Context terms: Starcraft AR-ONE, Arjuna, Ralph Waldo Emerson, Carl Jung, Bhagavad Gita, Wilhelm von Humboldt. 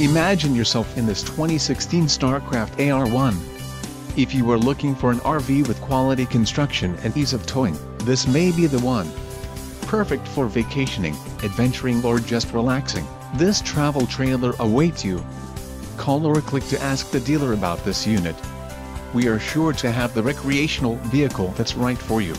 Imagine yourself in this 2016 Starcraft AR-ONE. If you are looking for an RV with quality construction and ease of towing, this may be the one. Perfect for vacationing, adventuring, or just relaxing, this travel trailer awaits you. Call or click to ask the dealer about this unit. We are sure to have the recreational vehicle that's right for you.